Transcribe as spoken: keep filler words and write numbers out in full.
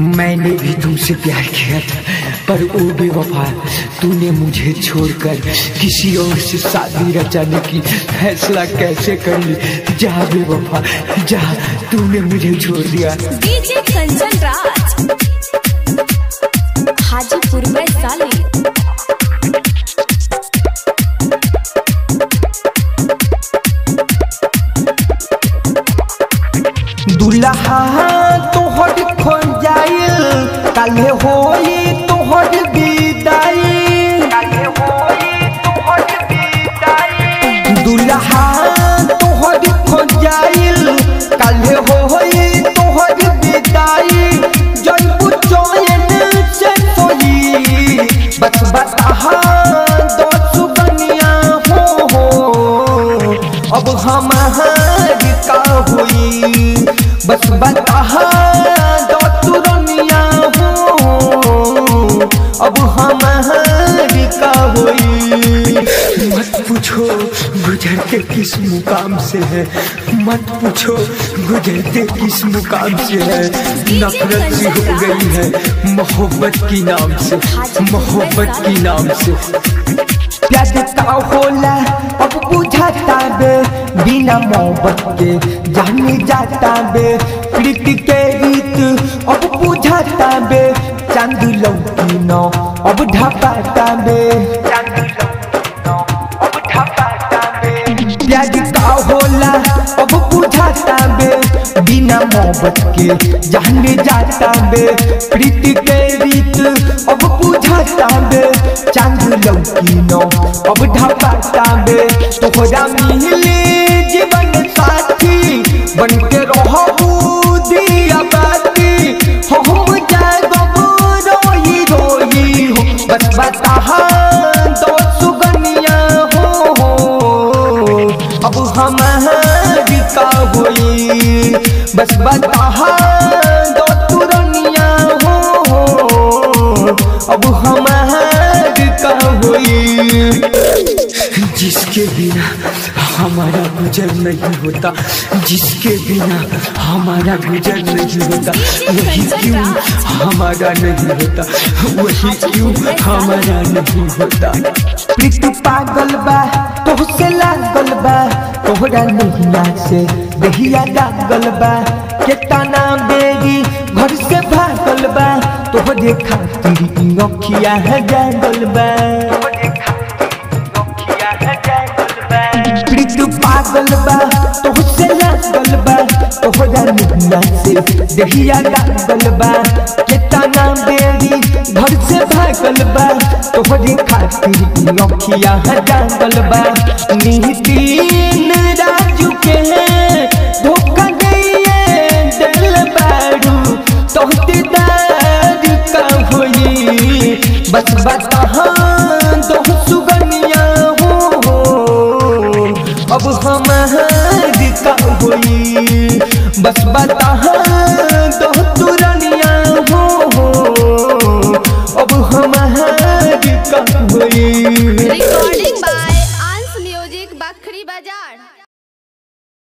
मैंने भी तुमसे प्यार किया था, पर ओ बेवफा तूने मुझे छोड़कर किसी और से शादी रचाने की फैसला कैसे कर ली। जा बेवफा जा, तूने मुझे छोड़ दिया। डीजे कंचन राज हाजीपुर में साले दुल्हा तोहर खोल जाए कल्हे होली तोहर विदाई। दुल्हा तोहर खोल जाए कल्हे होली तोहर विदाई। जयपुर चयन से सोई बस बता दोस्त बनिया हो, हो अब हमार का हुई बस बता दो तुरनिया हो अब हमारी का हुई। मत पूछो गुजरते किस मुकाम से है, मत पूछो गुजरते किस मुकाम से है। नफरत भी हो गई है मोहब्बत की नाम से, मोहब्बत की नाम से। प्यासा होला अब बुझाता बे बिना मोहब्बत के जाने जाता बे। प्रीति के गीत अब बुझाता बे चांद लौकी नौ अब ढापाता बे। प्याज का होला अब बुझाता बे बिना मोहब्बत के जाने जाता बे। प्रीति के गीत अब बुझाता बे चांद लौकी नौ अब ढापाता बे। तोहरा मिले जीवन साथी बनके रहो दिया बाती हो रोई रोई हो बस बता दो सुगनिया हो, हो अब हमारी का हुई बस बता दो तुरनिया हो, हो अब हमारी का हुई। जिसके बिना हमारा गुजर नहीं होता, जिसके बिना हमारा गुजर नहीं होता, वही क्यों हमारा नहीं होता, वही क्यों हमारा नहीं होता। प्रीति पागल बा तोहसे लागल बा तोहरा नैया से दहिया लागल बा। केतना बेरी घर से भागल बा तोहरे खातिर अखिया है जागल बा। प्रीति पागल बा तोहसे लागल बा तोहरा नैया से दहिया लागल बा। केतना बेरी घर से भागल बा तोहरे खातिर अखिया जागल बा। निहतीन राजू के धोखा दिए दिल बारू तोहते दार का होई बस बता दो सुगनिया हो अब हमारी का हुई बस बात।